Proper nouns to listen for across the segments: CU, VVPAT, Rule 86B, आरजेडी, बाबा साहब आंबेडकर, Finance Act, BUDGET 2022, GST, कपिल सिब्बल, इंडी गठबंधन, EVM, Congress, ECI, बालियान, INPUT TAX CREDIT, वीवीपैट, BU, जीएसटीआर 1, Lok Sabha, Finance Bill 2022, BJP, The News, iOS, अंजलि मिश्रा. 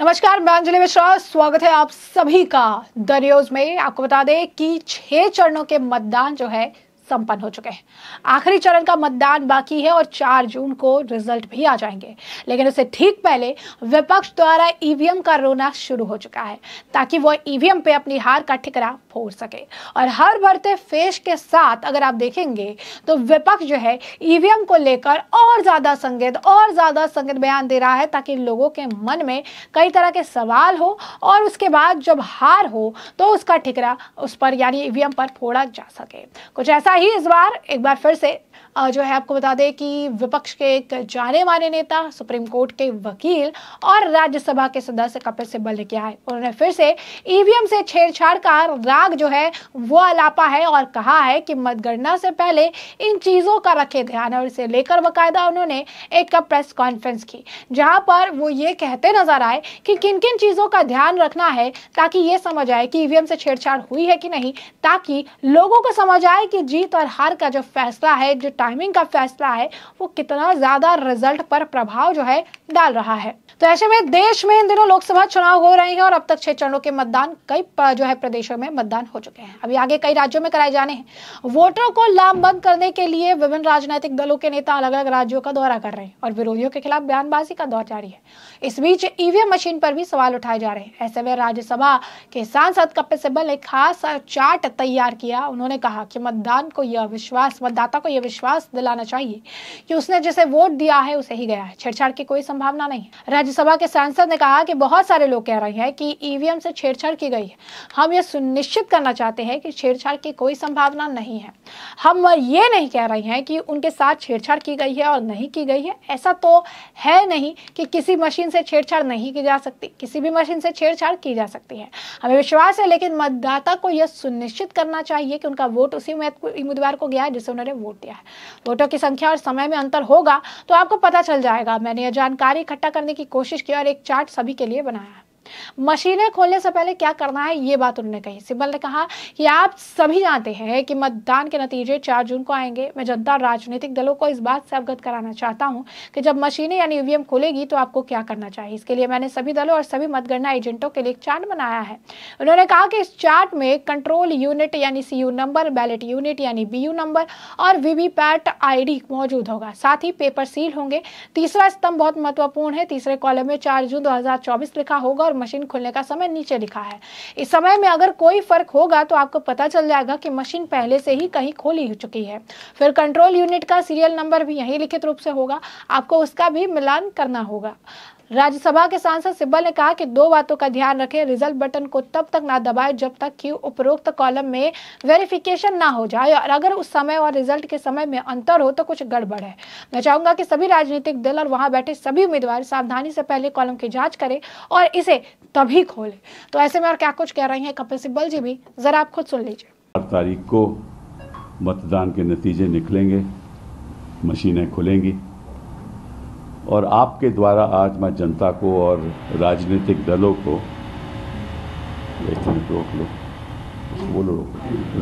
नमस्कार, मैं अंजलि मिश्रा, स्वागत है आप सभी का द न्यूज में। आपको बता दें कि 6 चरणों के मतदान जो है संपन्न हो चुके हैं। आखिरी चरण का मतदान बाकी है और 4 जून को रिजल्ट भी आ जाएंगे, लेकिन उससे ठीक पहले विपक्ष द्वारा ईवीएम का रोना शुरू हो चुका है ताकि वो ईवीएम पे अपनी हार का ठिकरा फोड़ सके। और हर बढ़ते फेस के साथ अगर आप देखेंगे तो विपक्ष जो है ईवीएम को लेकर और ज्यादा संगत बयान दे रहा है ताकि लोगों के मन में कई तरह के सवाल हो और उसके बाद जब हार हो तो उसका ठिकरा उस पर यानी ईवीएम पर फोड़ा जा सके। कुछ ऐसा ही इस बार एक बार फिर से जो है आपको बता दें कि विपक्ष के एक जाने माने नेता, सुप्रीम कोर्ट के वकील और राज्यसभा के सदस्य कपिल सिब्बल ने किया है। उन्होंने फिर से ईवीएम से छेड़छाड़ का राग जो है वो अलापा है और कहा है कि मतगणना से पहले इन चीज़ों का रखें ध्यान। और इसे लेकर बाकायदा उन्होंने एक प्रेस कॉन्फ्रेंस की जहाँ पर वो ये कहते नजर आए कि किन किन चीज़ों का ध्यान रखना है ताकि ये समझ आए कि ईवीएम से छेड़छाड़ हुई है कि नहीं, ताकि लोगों को समझ आए कि जीत और हार का जो फैसला है, जो टाइमिंग का फैसला है, वो कितना ज्यादा रिजल्ट पर प्रभाव जो है डाल रहा है। तो ऐसे में देश में इन दिनों लोकसभा चुनाव हो रहे हैं और अब तक 6 चरणों के मतदान कई जो है प्रदेशों में मतदान हो चुके हैं। अभी आगे कई राज्यों में कराए जाने हैं। वोटरों को लामबंद करने के लिए विभिन्न राजनीतिक दलों के नेता अलग अलग राज्यों का दौरा कर रहे हैं और विरोधियों के खिलाफ बयानबाजी का दौर जारी है। इस बीच ईवीएम मशीन पर भी सवाल उठाए जा रहे हैं। ऐसे में राज्यसभा के सांसद कपिल सिब्बल ने खास चार्ट तैयार किया। उन्होंने कहा कि मतदाता को यह विश्वास दिलाना चाहिए कि उसने जिसे वोट दिया है उसे ही गया है, छेड़छाड़ की कोई संभावना नहीं है। राज्यसभा के सांसद ने कहा कि बहुत सारे लोग कह रहे हैं कि ईवीएम से छेड़छाड़ की गई है, हम यह सुनिश्चित करना चाहते हैं कि छेड़छाड़ की कोई संभावना नहीं है। हम ये नहीं कह रहे हैं कि उनके साथ छेड़छाड़ की गई है और नहीं की गई है, ऐसा तो है नहीं कि किसी मशीन से छेड़छाड़ नहीं की जा सकती, किसी भी मशीन से छेड़छाड़ की जा सकती है, हमें विश्वास है। लेकिन मतदाता को यह सुनिश्चित करना चाहिए कि उनका वोट उसी उम्मीदवार को गया है जिसे उन्होंने वोट दिया है। वोटों की संख्या और समय में अंतर होगा तो आपको पता चल जाएगा। मैंने यह जानकारी इकट्ठा करने की कोशिश की और एक चार्ट सभी के लिए बनाया है। मशीनें खोलने से पहले क्या करना है, ये बात उन्होंने कही। सिब्बल ने कहा कि आप सभी जानते हैं कि मतदान के नतीजे 4 जून को आएंगे। मैं जनता और राजनीतिक दलों को इस बात से अवगत कराना चाहता हूं कि जब मशीनें यानी ईवीएम खोलेगी तो आपको क्या करना चाहिए। इसके लिए मैंने सभी दलों और सभी मतगणना एजेंटों के लिए एक चार्ट बनाया है। उन्होंने कहा कि इस चार्ट में कंट्रोल यूनिट यानी CU नंबर, बैलेट यूनिट यानी BU नंबर और वीवीपैट ID मौजूद होगा, साथ ही पेपर सील होंगे। तीसरा स्तंभ बहुत महत्वपूर्ण है, तीसरे कॉलम में 4 जून 2024 लिखा होगा और मशीन खुलने का समय नीचे लिखा है। इस समय में अगर कोई फर्क होगा तो आपको पता चल जाएगा कि मशीन पहले से ही कहीं खोली हो चुकी है। फिर कंट्रोल यूनिट का सीरियल नंबर भी यही लिखित रूप से होगा, आपको उसका भी मिलान करना होगा। राज्यसभा के सांसद सिब्बल ने कहा कि 2 बातों का ध्यान रखें, रिजल्ट बटन को तब तक ना दबाएं जब तक कि उपरोक्त कॉलम में वेरिफिकेशन ना हो जाए और अगर उस समय और रिजल्ट के समय में अंतर हो तो कुछ गड़बड़ है। मैं चाहूंगा कि सभी राजनीतिक दल और वहां बैठे सभी उम्मीदवार सावधानी से पहले कॉलम की जांच करें और इसे तभी खोलें। तो ऐसे में और क्या कुछ कह रही हैं कपिल सिब्बल जी भी, जरा आप खुद सुन लीजिए। 4 तारीख को मतदान के नतीजे निकलेंगे, मशीनें खुलेंगी और आपके द्वारा आज मैं जनता को और राजनीतिक दलों को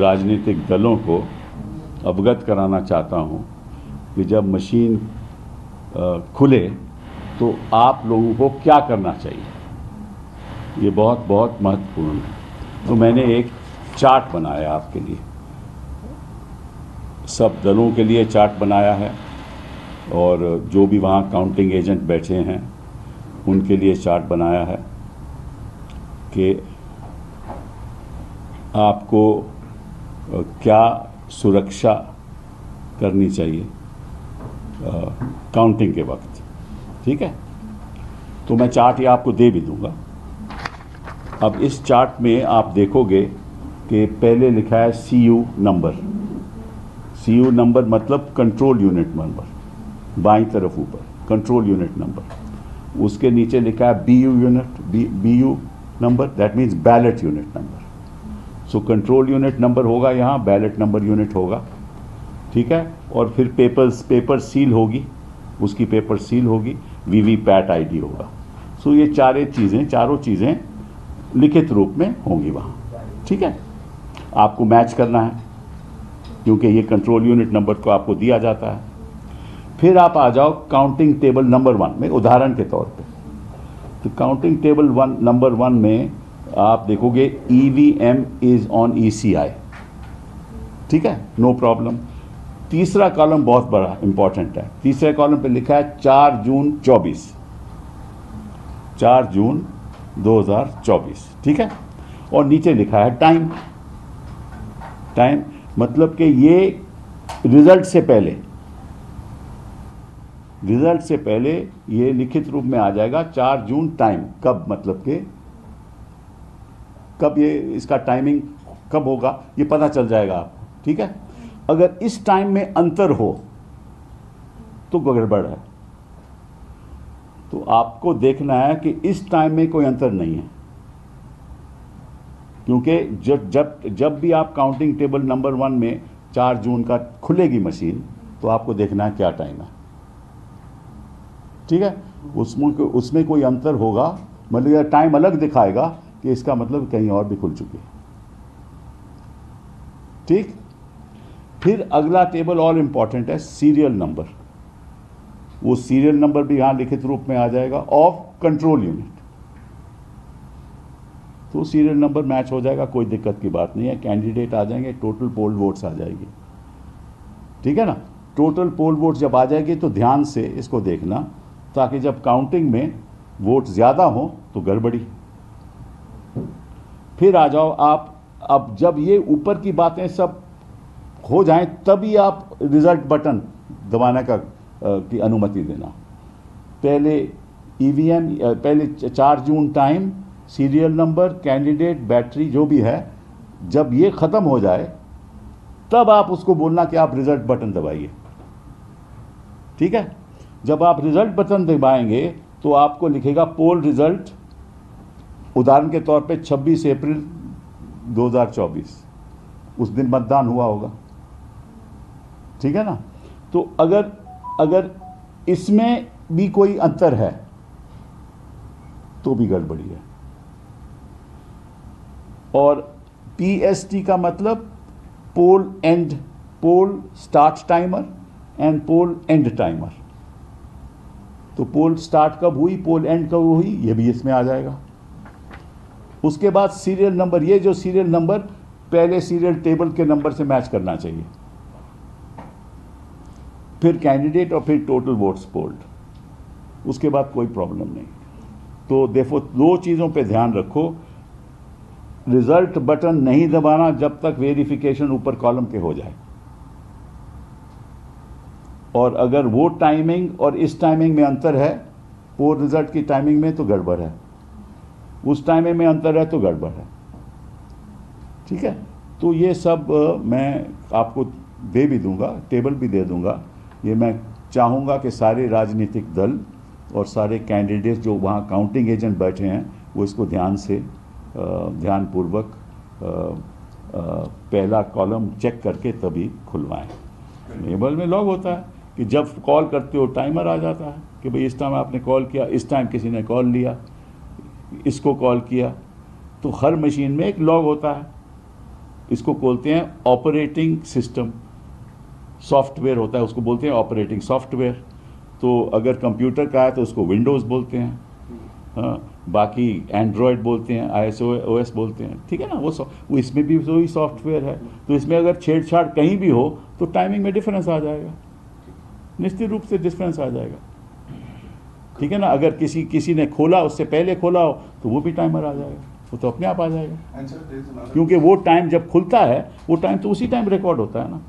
राजनीतिक दलों को अवगत कराना चाहता हूं कि जब मशीन खुले तो आप लोगों को क्या करना चाहिए, ये बहुत बहुत महत्वपूर्ण है। तो मैंने एक चार्ट बनाया आपके लिए, सब दलों के लिए चार्ट बनाया है और जो भी वहाँ काउंटिंग एजेंट बैठे हैं उनके लिए चार्ट बनाया है कि आपको क्या सुरक्षा करनी चाहिए काउंटिंग के वक्त। ठीक है, तो मैं चार्ट ये आपको दे भी दूंगा। अब इस चार्ट में आप देखोगे कि पहले लिखा है CU नंबर मतलब कंट्रोल यूनिट नंबर, बाईं तरफ ऊपर कंट्रोल यूनिट नंबर। उसके नीचे लिखा है BU number, that means ballot unit number. So control unit number होगा यहाँ, बैलेट नंबर यूनिट होगा, ठीक है। और फिर पेपर सील होगी, VVPAT ID होगा। सो ये चारों चीज़ें लिखित रूप में होंगी वहाँ, ठीक है। आपको मैच करना है क्योंकि ये कंट्रोल यूनिट नंबर को आपको दिया जाता है। फिर आप आ जाओ काउंटिंग टेबल नंबर 1 में। उदाहरण के तौर पे तो काउंटिंग टेबल नंबर 1 में आप देखोगे EVM इज ऑन ECI, ठीक है, नो प्रॉब्लम। तीसरा कॉलम बहुत बड़ा इंपॉर्टेंट है, तीसरे कॉलम पे लिखा है 4 जून 24, 4 जून 2024, ठीक है, और नीचे लिखा है टाइम। टाइम मतलब कि ये रिजल्ट से पहले ये लिखित रूप में आ जाएगा 4 जून टाइम, कब मतलब के कब ये इसका टाइमिंग कब होगा ये पता चल जाएगा आपको, ठीक है। अगर इस टाइम में अंतर हो तो गड़बड़ है, तो आपको देखना है कि इस टाइम में कोई अंतर नहीं है, क्योंकि जब भी आप काउंटिंग टेबल नंबर 1 में 4 जून का खुलेगी मशीन तो आपको देखना है क्या टाइम है, ठीक है। उसमें कोई अंतर होगा मतलब टाइम अलग दिखाएगा कि इसका मतलब कहीं और भी खुल चुकी है, ठीक। फिर अगला टेबल और इम्पॉर्टेंट है सीरियल नंबर, वो सीरियल नंबर भी यहाँ लिखित रूप में आ जाएगा ऑफ कंट्रोल यूनिट, तो सीरियल नंबर मैच हो जाएगा, कोई दिक्कत की बात नहीं है। कैंडिडेट आ जाएंगे, टोटल पोल वोट्स आ जाएगी, ठीक है ना। टोटल पोल वोट्स जब आ जाएगी तो ध्यान से इसको देखना ताकि जब काउंटिंग में वोट ज़्यादा हो तो गड़बड़ी। फिर आ जाओ आप, अब जब ये ऊपर की बातें सब हो जाएं तभी आप रिजल्ट बटन दबाने की अनुमति देना। पहले EVM, पहले 4 June time, serial number, candidate, battery जो भी है, जब ये ख़त्म हो जाए तब आप उसको बोलना कि आप रिजल्ट बटन दबाइए, ठीक है। जब आप रिजल्ट बटन दबाएंगे तो आपको लिखेगा पोल रिजल्ट, उदाहरण के तौर पे 26 अप्रैल 2024, उस दिन मतदान हुआ होगा, ठीक है ना। तो अगर इसमें भी कोई अंतर है तो भी गड़बड़ी है। और PST का मतलब poll start timer and poll end timer, तो पोल स्टार्ट कब हुई, पोल एंड कब हुई, ये भी इसमें आ जाएगा। उसके बाद सीरियल नंबर, ये जो सीरियल नंबर पहले सीरियल टेबल के नंबर से मैच करना चाहिए, फिर कैंडिडेट और फिर टोटल वोट्स पोल्ड, उसके बाद कोई प्रॉब्लम नहीं। तो देखो, 2 चीज़ों पे ध्यान रखो, रिजल्ट बटन नहीं दबाना जब तक वेरिफिकेशन ऊपर कॉलम के हो जाए, और अगर वो टाइमिंग और इस टाइमिंग में अंतर है, पोल रिजल्ट की टाइमिंग में, तो गड़बड़ है, उस टाइमिंग में अंतर है तो गड़बड़ है, ठीक है। तो ये सब मैं आपको दे भी दूंगा, टेबल भी दे दूंगा। ये मैं चाहूँगा कि सारे राजनीतिक दल और सारे कैंडिडेट्स जो वहाँ काउंटिंग एजेंट बैठे हैं वो इसको ध्यानपूर्वक पहला कॉलम चेक करके तभी खुलवाएं। टेबल में लॉग होता है कि जब कॉल करते हो टाइमर आ जाता है कि भाई इस टाइम आपने कॉल किया, इस टाइम किसी ने कॉल लिया, इसको कॉल किया, तो हर मशीन में एक लॉग होता है। इसको बोलते हैं ऑपरेटिंग सिस्टम, सॉफ्टवेयर होता है, उसको बोलते हैं ऑपरेटिंग सॉफ्टवेयर। तो अगर कंप्यूटर का है तो उसको विंडोज़ बोलते हैं, बाकी एंड्रॉयड बोलते हैं, iOS बोलते हैं, ठीक है ना। वो इसमें भी वही सॉफ्टवेयर है, तो इसमें अगर छेड़छाड़ कहीं भी हो तो टाइमिंग में डिफरेंस आ जाएगा, निश्चित रूप से डिफरेंस आ जाएगा, ठीक है ना। अगर किसी ने खोला, उससे पहले खोला हो तो वो भी टाइमर आ जाएगा, वो तो अपने आप आ जाएगा, क्योंकि वो टाइम जब खुलता है वो टाइम तो उसी टाइम रिकॉर्ड होता है ना,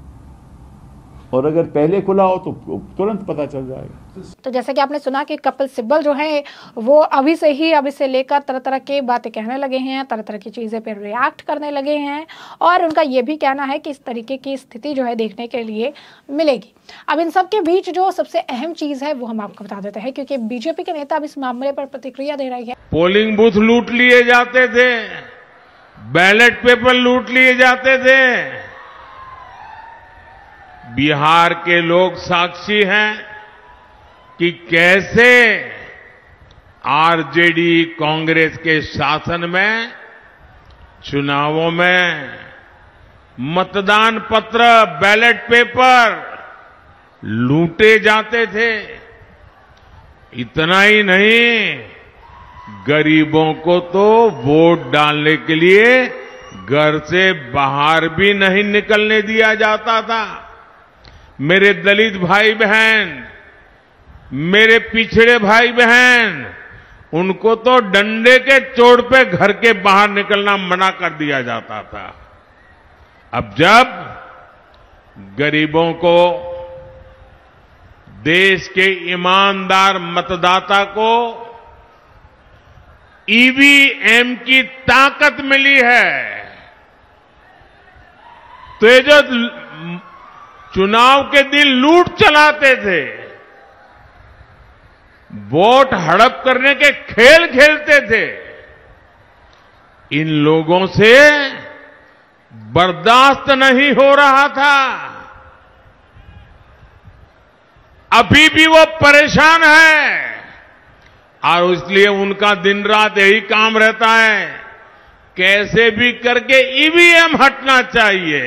और अगर पहले खुला हो तो तुरंत पता चल जाएगा। तो जैसे कि आपने सुना कि कपिल सिब्बल जो हैं वो अभी से लेकर तरह तरह की बातें कहने लगे हैं, तरह तरह की चीज़ें पर रिएक्ट करने लगे हैं, और उनका ये भी कहना है कि इस तरीके की स्थिति जो है देखने के लिए मिलेगी। अब इन सब के बीच जो सबसे अहम चीज़ है वो हम आपको बता देते हैं, क्योंकि बीजेपी के नेता अब इस मामले पर प्रतिक्रिया दे रही है। पोलिंग बूथ लूट लिए जाते थे, बैलेट पेपर लूट लिए जाते थे, बिहार के लोग साक्षी हैं कि कैसे आरजेडी कांग्रेस के शासन में चुनावों में मतदान पत्र, बैलेट पेपर लूटे जाते थे। इतना ही नहीं, गरीबों को तो वोट डालने के लिए घर से बाहर भी नहीं निकलने दिया जाता था। मेरे दलित भाई बहन, मेरे पिछड़े भाई बहन, उनको तो डंडे के चोट पे घर के बाहर निकलना मना कर दिया जाता था। अब जब गरीबों को, देश के ईमानदार मतदाता को ईवीएम की ताकत मिली है, तो ये जो चुनाव के दिन लूट चलाते थे, वोट हड़प करने के खेल खेलते थे, इन लोगों से बर्दाश्त नहीं हो रहा था। अभी भी वो परेशान है और इसलिए उनका दिन रात यही काम रहता है, कैसे भी करके ईवीएम हटना चाहिए,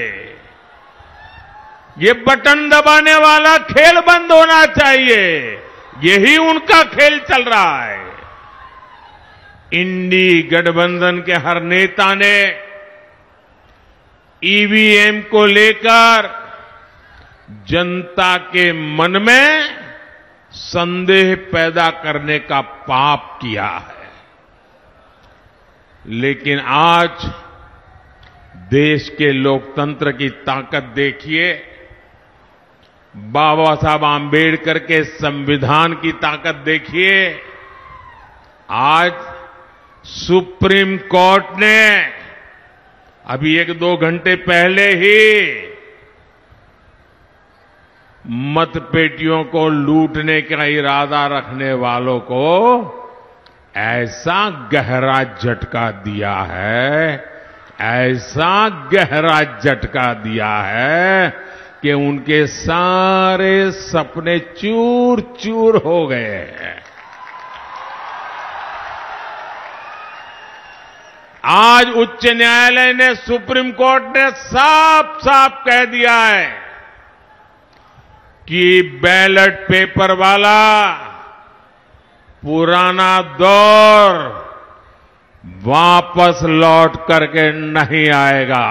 ये बटन दबाने वाला खेल बंद होना चाहिए, यही उनका खेल चल रहा है। इंडी गठबंधन के हर नेता ने ईवीएम को लेकर जनता के मन में संदेह पैदा करने का पाप किया है। लेकिन आज देश के लोकतंत्र की ताकत देखिए, बाबा साहब आंबेडकर के संविधान की ताकत देखिए। आज सुप्रीम कोर्ट ने अभी 1-2 घंटे पहले ही मतपेटियों को लूटने का इरादा रखने वालों को ऐसा गहरा झटका दिया है, ऐसा गहरा झटका दिया है कि उनके सारे सपने चूर चूर हो गए हैं। आज उच्च न्यायालय ने, सुप्रीम कोर्ट ने साफ साफ कह दिया है कि बैलेट पेपर वाला पुराना दौर वापस लौट करके नहीं आएगा।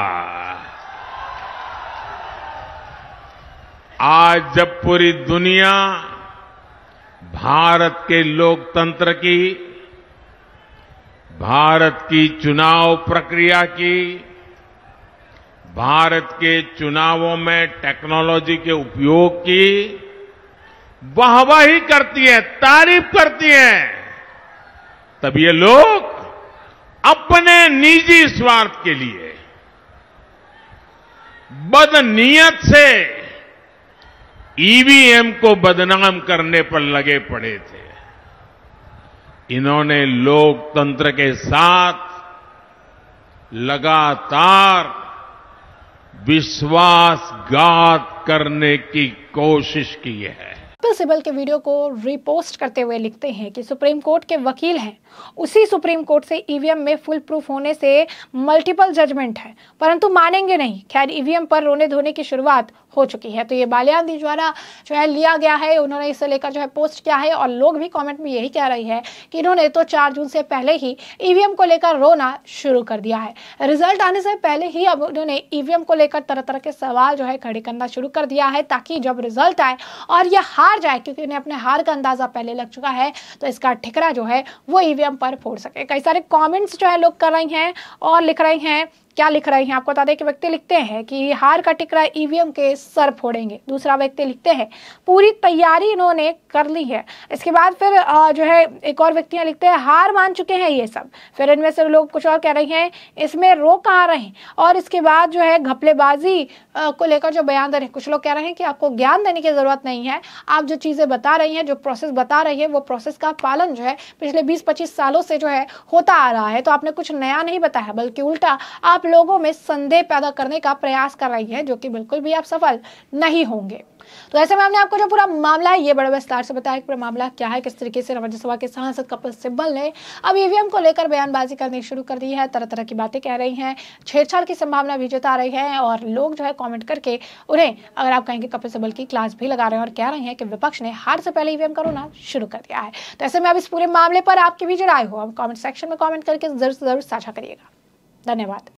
आज जब पूरी दुनिया भारत के लोकतंत्र की, भारत की चुनाव प्रक्रिया की, भारत के चुनावों में टेक्नोलॉजी के उपयोग की वाहवाही करती है, तारीफ करती है, तब ये लोग अपने निजी स्वार्थ के लिए बदनीयत से ईवीएम को बदनाम करने पर लगे पड़े थे। इन्होंने लोकतंत्र के साथ लगातार विश्वासघात करने की कोशिश की है। कपिल सिब्बल के वीडियो को रिपोस्ट करते हुए लिखते हैं कि सुप्रीम कोर्ट के वकील हैं, उसी सुप्रीम कोर्ट से ईवीएम में फुल प्रूफ होने से मल्टीपल जजमेंट है, परंतु मानेंगे नहीं। खैर, ईवीएम पर रोने धोने की शुरुआत हो चुकी है। तो ये बालियान द्वारा जो है लिया गया है, उन्होंने इसे लेकर जो है पोस्ट किया है और लोग भी कमेंट में यही कह रही है कि इन्होंने तो 4 जून से पहले ही ईवीएम को लेकर रोना शुरू कर दिया है। रिजल्ट आने से पहले ही अब उन्होंने ईवीएम को लेकर तरह तरह के सवाल जो है खड़े करना शुरू कर दिया है, ताकि जब रिजल्ट आए और यह हार जाए, क्योंकि उन्हें अपने हार का अंदाजा पहले लग चुका है, तो इसका ठिकरा जो है वो ईवीएम पर फोड़ सके। कई सारे कमेंट्स जो है लोग कर रही हैं और लिख रही हैं, क्या लिख रहे हैं आपको बता दें कि व्यक्ति लिखते हैं कि हार का टिकरा ईवीएम के सर फोड़ेंगे। दूसरा व्यक्ति लिखते हैं पूरी तैयारी इन्होंने कर ली है। इसके बाद फिर जो है एक और व्यक्तियां लिखते हैं हार मान चुके हैं ये सब। फिर इनमें से लोग कुछ और कह रहे हैं, इसमें रो कहाँ रहे। और इसके बाद जो है घपलेबाजी को लेकर जो बयान दे रहे हैं, कुछ लोग कह रहे हैं कि आपको ज्ञान देने की ज़रूरत नहीं है, आप जो चीज़ें बता रही हैं, जो प्रोसेस बता रही है, वो प्रोसेस का पालन जो है पिछले 20-25 सालों से जो है होता आ रहा है, तो आपने कुछ नया नहीं बताया, बल्कि उल्टा आप लोगों में संदेह पैदा करने का प्रयास कर रही है, जो कि बिल्कुल भी आप सफल नहीं होंगे। तो ऐसे में हमने आपको जो पूरा मामला है ये बड़े विस्तार से बताया कि मामला क्या है, किस तरीके से राज्यसभा के सांसद कपिल सिब्बल ने अब ईवीएम को लेकर बयानबाजी करनी शुरू कर दी है, तरह तरह की बातें कह रही हैं, छेड़छाड़ की संभावना भी जता रही है और लोग जो है कमेंट करके उन्हें अगर आप कहेंगे कपिल सिब्बल की क्लास भी लगा रहे हैं और कह रहे हैं कि विपक्ष ने हार से पहले ईवीएम करोना शुरू कर दिया है। तो ऐसे में अब इस पूरे मामले पर आपकी भी जो राय हो आप कॉमेंट सेक्शन में कॉमेंट करके जरूर से जरूर साझा करिएगा। धन्यवाद।